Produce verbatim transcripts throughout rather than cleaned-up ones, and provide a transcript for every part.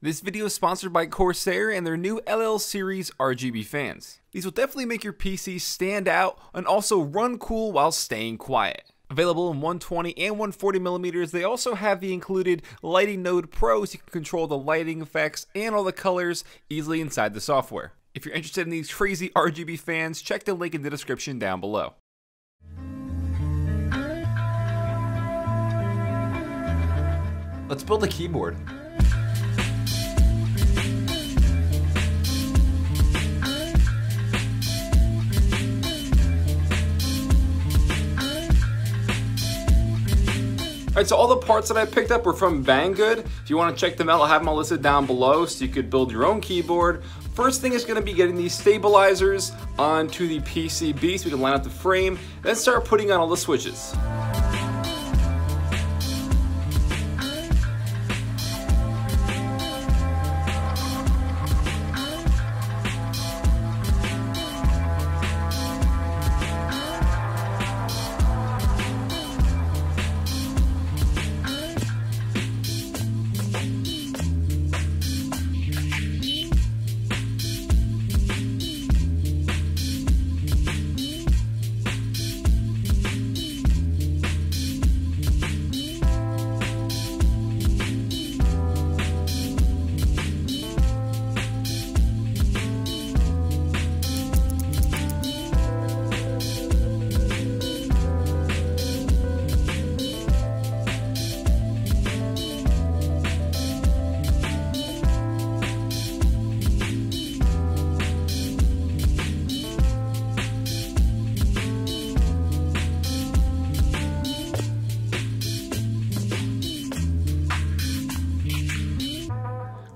This video is sponsored by Corsair and their new L L series R G B fans. These will definitely make your P C stand out and also run cool while staying quiet. Available in one twenty and one forty millimeters, they also have the included Lighting Node Pro, so you can control the lighting effects and all the colors easily inside the software. If you're interested in these crazy R G B fans, check the link in the description down below. Let's build a keyboard. Alright, so all the parts that I picked up were from Banggood. If you want to check them out, I'll have them all listed down below so you could build your own keyboard. First thing is going to be getting these stabilizers onto the P C B so we can line up the frame, then start putting on all the switches.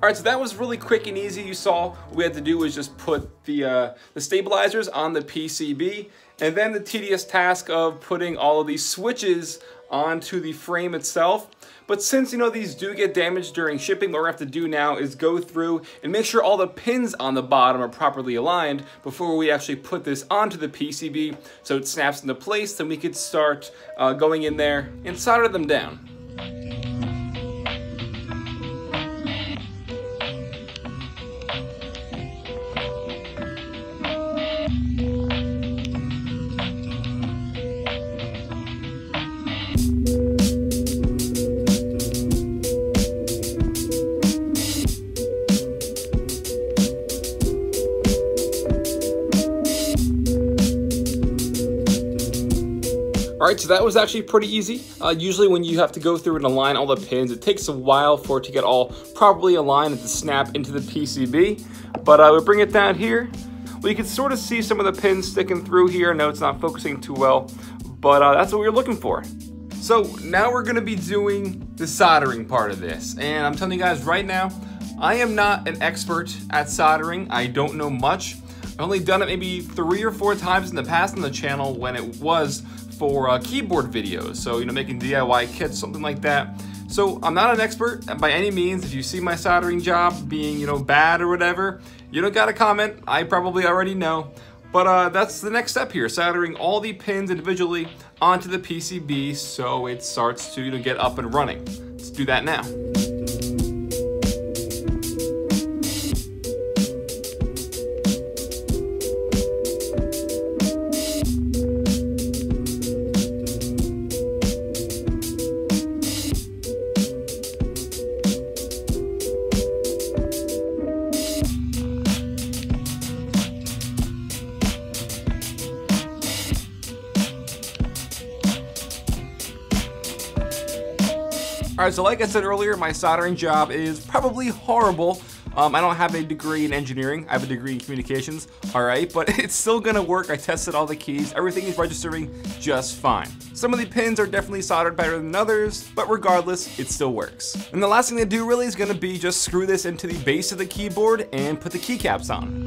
Alright, so that was really quick and easy. You saw what we had to do was just put the, uh, the stabilizers on the P C B, and then the tedious task of putting all of these switches onto the frame itself. But since, you know, these do get damaged during shipping, what we're gonna have to do now is go through and make sure all the pins on the bottom are properly aligned before we actually put this onto the P C B so it snaps into place, then we could start uh, going in there and solder them down. Alright, so that was actually pretty easy. Uh, usually when you have to go through and align all the pins, it takes a while for it to get all properly aligned and to snap into the P C B. But I would bring it down here. Well, you can sort of see some of the pins sticking through here. I know it's not focusing too well, but uh, that's what we were looking for. So now we're going to be doing the soldering part of this. And I'm telling you guys right now, I am not an expert at soldering. I don't know much. I've only done it maybe three or four times in the past on the channel when it was for uh, keyboard videos, so you know, making D I Y kits, something like that. So I'm not an expert by any means. If you see my soldering job being, you know, bad or whatever, you don't gotta comment. I probably already know, but uh, that's the next step here: soldering all the pins individually onto the P C B so it starts to, you know, get up and running. Let's do that now. Alright, so like I said earlier, my soldering job is probably horrible. Um, I don't have a degree in engineering, I have a degree in communications, alright, but it's still gonna work. I tested all the keys, everything is registering just fine. Some of the pins are definitely soldered better than others, but regardless, it still works. And the last thing to do really is gonna be just screw this into the base of the keyboard and put the keycaps on.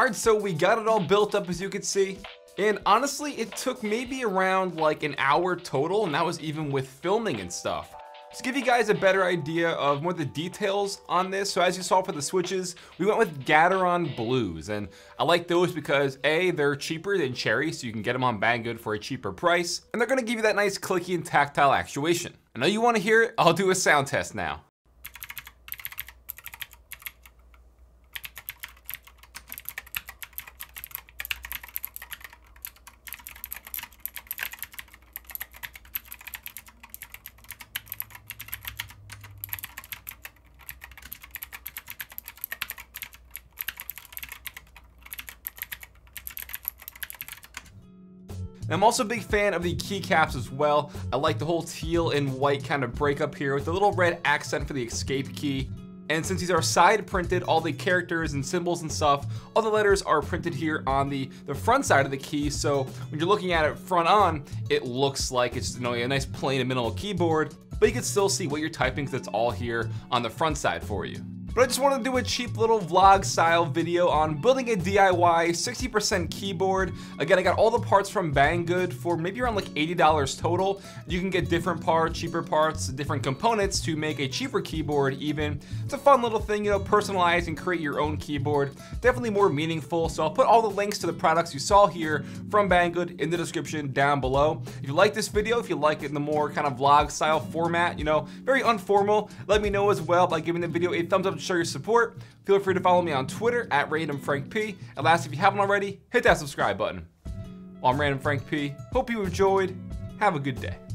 Alright, so we got it all built up as you can see. And honestly, it took maybe around like an hour total, and that was even with filming and stuff. Just to give you guys a better idea of more of the details on this, so as you saw for the switches, we went with Gateron blues, and I like those because A, they're cheaper than cherry, so you can get them on Banggood for a cheaper price, and they're gonna give you that nice clicky and tactile actuation. I know you wanna hear it, I'll do a sound test now. I'm also a big fan of the keycaps as well. I like the whole teal and white kind of breakup here with a little red accent for the escape key. And since these are side printed, all the characters and symbols and stuff, all the letters are printed here on the, the front side of the key. So when you're looking at it front on, it looks like it's, you know, a nice plain and minimal keyboard, but you can still see what you're typing because it's all here on the front side for you. But I just wanted to do a cheap little vlog style video on building a D I Y sixty percent keyboard. Again, I got all the parts from Banggood for maybe around like eighty dollars total. You can get different parts, cheaper parts, different components to make a cheaper keyboard even. It's a fun little thing, you know, personalize and create your own keyboard. Definitely more meaningful. So I'll put all the links to the products you saw here from Banggood in the description down below. If you like this video, if you like it in the more kind of vlog style format, you know, very informal, let me know as well by giving the video a thumbs up to show your support. Feel free to follow me on Twitter at Random Frank P. And last, if you haven't already, hit that subscribe button. Well, I'm Random Frank P. Hope you enjoyed. Have a good day.